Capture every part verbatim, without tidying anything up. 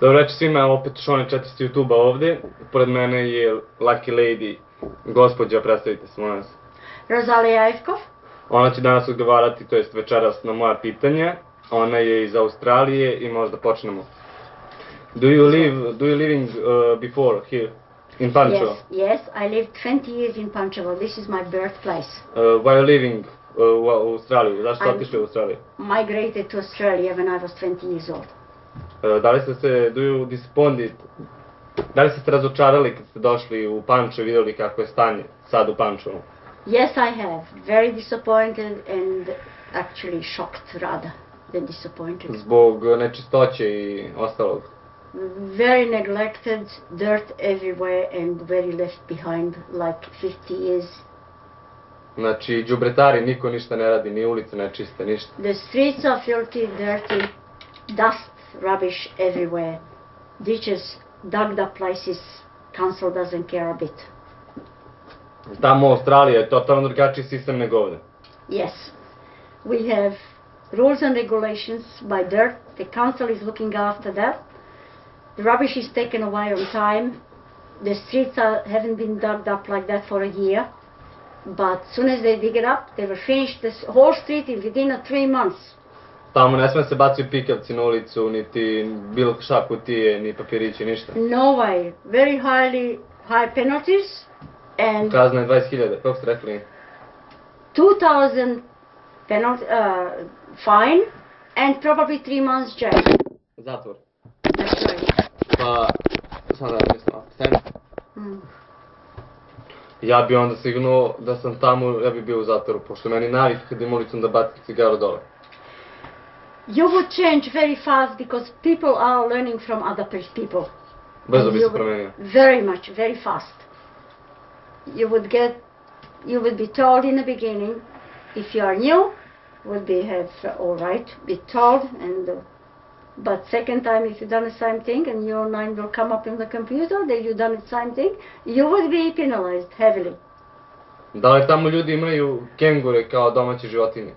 Dobro večer svima, opet Shone četiri s YouTube-a ovdje. Pored mene je Lucky Lady, gospođa, predstavite se, molim vas. Rozalia Eifkov. Ona će danas odgovarati, to jest večeras, na moja pitanja. Ona je iz Australije i možda počnemo. Do you live, do you living uh, before here in Pančevo? Yes, yes, I lived twenty years in Pančevo. This is my birthplace. Uh, why are you living uh, in Australia? Zašto otišli u Australiju? Migrated to Australia when I was twenty years old. Da li ste se, do you disappointed, da li ste se razočarali kad ste došli u Pančevo i vidjeli kako je stanje sad u Pančevu? Yes, I have. Very disappointed and actually shocked rather than disappointed. Zbog nečistoće I ostalog? Very neglected, dirt everywhere and very left behind like fifty years. Znači, đubretari, niko ništa ne radi, ni ulice nečiste, ništa. The streets are filthy, dirty, dust. Rubbish everywhere, ditches, dug up places, council doesn't care a bit. Tamo u Australiji je totalno drugačiji sistem nego ovde. Yes, we have rules and regulations by dirt, the council is looking after that, the rubbish is taken away on time, the streets are, haven't been dug up like that for a year, but as soon as they dig it up, they will finish this whole street in within three months. Tamo ne sme se baciti pikavci na ulicu, niti bilo šta kutije, ni papirići, ništa. No way. Very highly, high penalties and... Kazna je dvadeset hiljada, kako ste rekli? two thousand penalty, uh, fine and probably three months jail. Zatvor. That's right. Pa, sam da mislim, stani. Ja bi onda sigurno da sam tamo, ja bi bio u zatvoru, pošto meni navik kad im ulicom da bacim cigaru dole. You would change very fast because people are learning from other people. Very much, very fast. You would get, you would be told in the beginning, if you are new, would be have all right, be told, and uh, but second time if you done the same thing and your name will come up in the computer that you done the same thing, you would be penalized heavily. Da li tamo ljudi imaju kengure kao domaće životinje?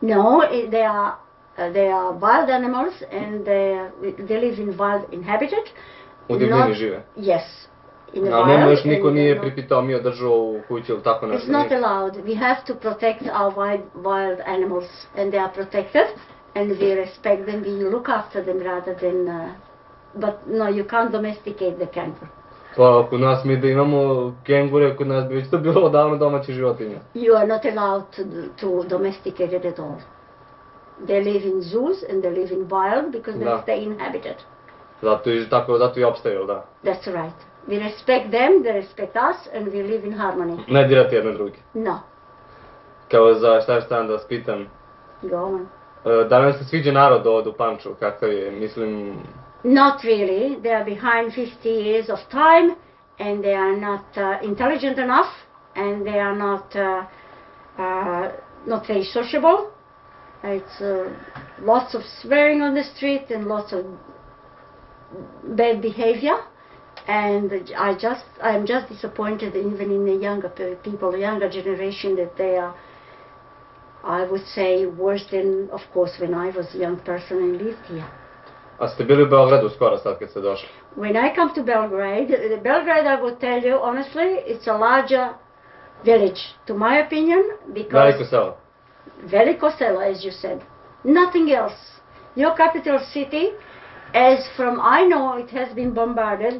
No, they are. Uh, they are wild animals and they, they live in wild inhabited. U divljini žive? Yes. Ali nema još niko nije pripitao mi održao u kući ili tako nešto? It's not allowed. We have to protect our wild animals and they are protected and we respect them, we look after them rather than... But no, you can't domesticate the kangaroo. Pa ako nas mi da imamo kengure, kod nas bi već to bilo odavno domaće životinje. You are not allowed to domesticate it at all. They live in zoos and they live in wild because they stay inhabited. Zato I tako, zato I opstaju, da. That's right. We respect them, they respect us, and we live in harmony. Ne dirate jedno drugi. No. Kao za šta je stan da vas pitam. Go on. Da li vam se sviđa narod ovdje u Pančevu, kakav je, mislim... Not really. They are behind fifty years of time and they are not intelligent enough and they are not very sociable. It's lots of swearing on the street and lots of bad behavior, and I just I'm just disappointed even in the younger people, the younger generation, that they are, I would say, worse than of course when I was a young person and lived here. A ste bili u Belgradu skoro sad kad ste došli? When I come to Belgrade, Belgrade, I would tell you honestly, it's a larger village, to my opinion, because. Veliko selo, as you said. Nothing else. Your capital city, as from I know, it has been bombarded.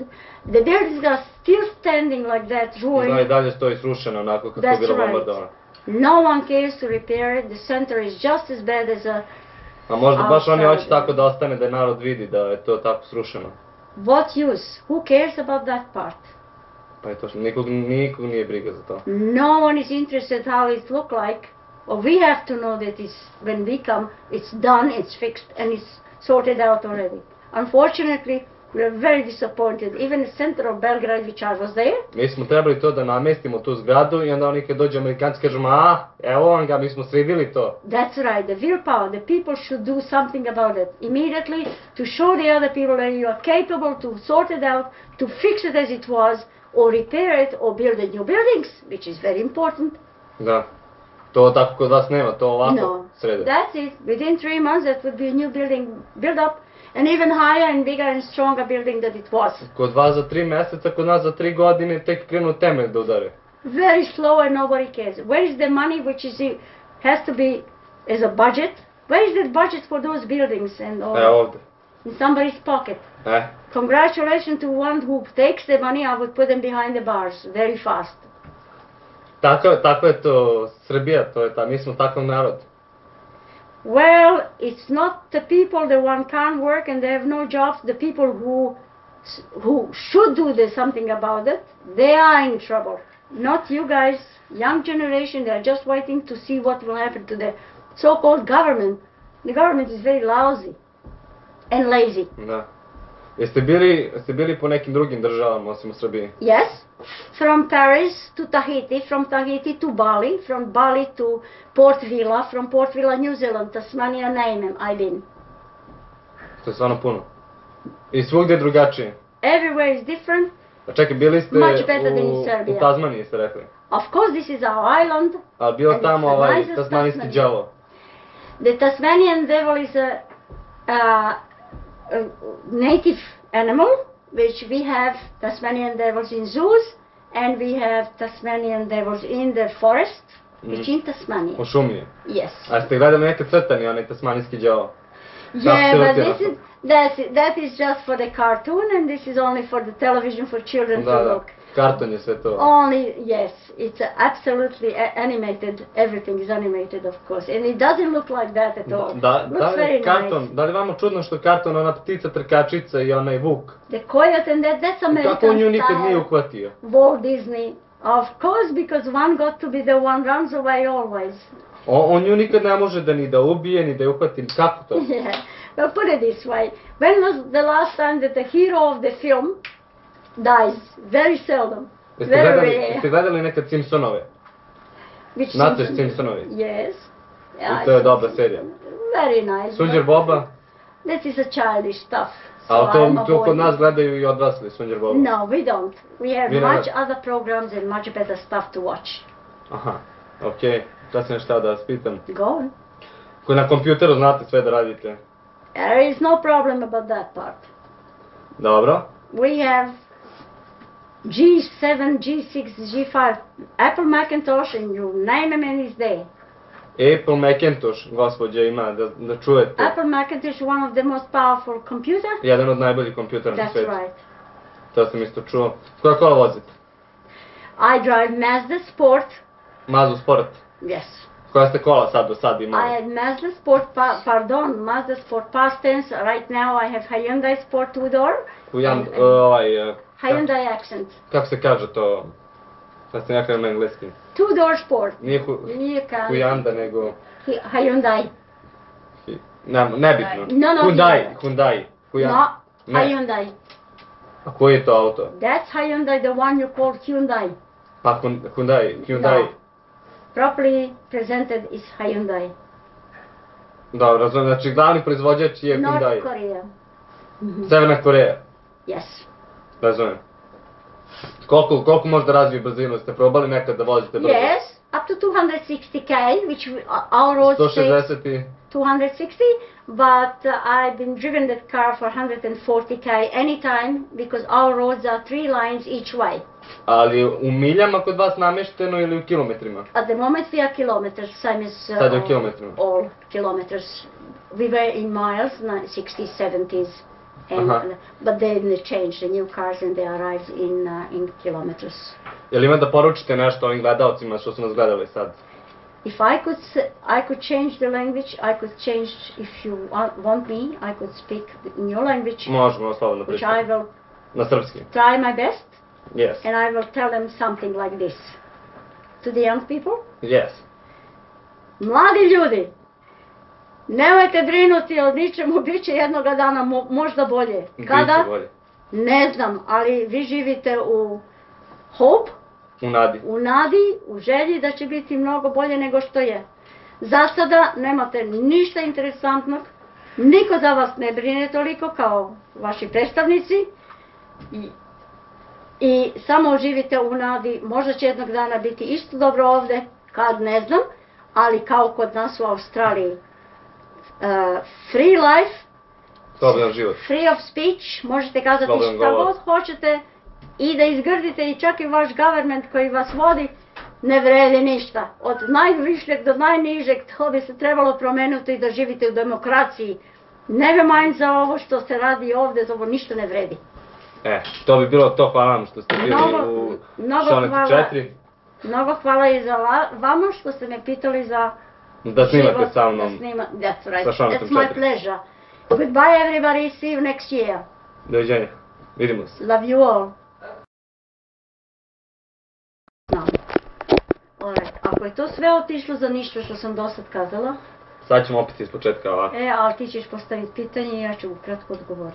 The buildings are still standing like that, ruined. Zna I dalje stoji srušeno, onako kako je bilo bombardovano. No one cares to repair it. The center is just as bad as a... A možda baš oni hoće tako da ostane, da narod vidi da je to tako srušeno. What use? Who cares about that part? Pa je točno, nikog nije briga za to. No one is interested how it look like. Or we have to know that when we come, it's done, it's fixed, and it's sorted out already. Unfortunately, we are very disappointed. Even the center of Belgrade, which I was there. Mi smo trebali to da namestimo tu zgradu I onda oni kad dođe Amerikanci kažu, a, evo vam ga, mi smo sredili to. That's right, the willpower, the people should do something about it immediately to show the other people that you are capable to sort it out, to fix it as it was, or repair it, or build new buildings, which is very important. Da. To tako kod vas nema, to ovako srede. No, that's it. Within three months that would be a new building build up and even higher and bigger and stronger building than it was. Kod vas za tri meseca, kod nas za tri godine tek krenu temelj da udare. Very slow and nobody cares. Where is the money which is has to be as a budget? Where is the budget for those buildings and all? E, ovde. In somebody's pocket. E. Congratulations to one who takes the money. I would put them behind the bars very fast. Tako, tako je to Srbija, to je ta, mi smo takav narod. Well, it's not the people that one can't work and they have no jobs. The people who who should do the, something about it, they are in trouble. Not you guys, young generation, they are just waiting to see what will happen to the so-called government. The government is very lousy and lazy. No. Jeste bili, jeste bili po nekim drugim državama osim u Srbiji? Yes, from Paris to Tahiti, from Tahiti to Bali, from Bali to Port Vila, from Port Vila New Zealand, Tasmanija na ime, I've been. To je stvarno puno. I svugde je drugačije. Everywhere is different. A čekaj, bili ste u, u Tasmaniji, ste rekli? Of course, this is our island. A bio tamo ovaj Tasmanijski đavo. The Tasmanian devil is a... a a native animal, which we have Tasmanian devils in zoos, and we have Tasmanian devils in the forest, which in Tasmania. U šumi. Yes. A ste gledali neke crtani, onaj tasmanijski đavo? Yeah, but this is, that's, that is just for the cartoon, and this is only for the television for children to look. Cartoon je sve to. Only, yes, it's absolutely animated, everything is animated, of course, and it doesn't look like that at all. Da, da li karton, da li vama čudno što karton, ona ptica trkačica i onaj vuk? The coyote and that, that's American style. Kako nju nikad nije uhvatio? Walt Disney, of course, because one got to be the one runs away always. On nju nikad ne može da ni da ubije, ni da je uhvati, kako to? Yeah, but put it this way, when was the last time that the hero of the film dies? Very seldom. Jeste gledali nekad Simpsonove? Znate Simpsonovi? Yes. I to je dobra serija. Very nice. Sunđer Boba? That is a childish stuff. Ali to kod nas gledaju i odrasli, Sunđer Boba. No, we don't. We have much other programs and much better stuff to watch. Aha, okej. Da se nešta da vas pitam. Go on. Na kompjuteru znate sve da radite. There is no problem about that part. Dobro. We have G seven, G six, G five, Apple Macintosh and you name them and it's there. Apple Macintosh, gospođa ima, da čujete. Apple Macintosh, one of the most powerful computer. Jedan od najboljih kompjutera na svijetu. That's right. To sam isto čuo. Koja kola vozite? I drive Mazda Sport. Mazda Sport? Yes. Koja ste kola sad do sad imali? I had Mazda Sport, pardon, Mazda Sport past tense, right now I have Hyundai Sport two door. Hyundai accent. Kako se kaže to? Sad se nekako na engleskim. Two door Sport. Nije Hyundai nego... Hyundai. Nebitno. Hyundai. Hyundai. Hyundai. A koji je to auto? That's Hyundai, the one you called Hyundai. Pa Hyundai, Hyundai. Properly presented is Hyundai. Da, razumem, znači glavni proizvođač je Hyundai. Nordkorea. Severna Koreja. Yes. Razumem. Koliko možda razvije brzinu? Ste probali nekad da vozite brzo? Yes, up to two hundred sixty kilometers, which our road states two hundred sixty, but I've been driven that car for one hundred forty kilometers anytime, because our roads are three lines each way. Ali u miljama kod vas namešteno ili u kilometrima? At the moment we are kilometers, same as all kilometers. We were in miles, sixties, seventies, but they changed the new cars and they arrived in kilometers. Jel ima da poručite nešto ovim gledalcima što su nas gledali sad? If I could, I could change the language. I could change if you want me. I could speak in your language. Možemo slobodno pričati. Which I will. Na srpski. Try my best. Yes. And I will tell them something like this to the young people. Yes. Mladi ljudi, nemojte brinuti o ničemu, bit će jednoga dana možda bolje. Kada? Ne znam, ali vi živite u hope. U nadi. U nadi, u želji da će biti mnogo bolje nego što je. Za sada nemate ništa interesantnog, niko za vas ne brine toliko kao vaši predstavnici i samo živite u nadi, možda će jednog dana biti isto dobro ovde, kad ne znam, ali kao kod nas u Australiji. Free life Slobodan život. Free of speech, možete kazati šta god hoćete i da izgrdite i čak i vaš government koji vas vodi ne vredi ništa. Od najvišljeg do najnižeg to bi se trebalo promenuti i da živite u demokraciji. Never mind za ovo što se radi ovde, za ovo ništa ne vredi. E, to bi bilo to, hvala vam što ste bili u Shone četiri. Mnogo hvala i za vama što ste me pitali za da snimate sa mnom. That's right, it's my pleasure. Goodbye everybody, see you next year. Doviđenja, vidimo se. Love you all. Ako je to sve otišlo za ništa što sam do sad kazala, sad ćemo opet iz početka ovako. E, ali ti ćeš postaviti pitanje i ja ću ukratko odgovoriti.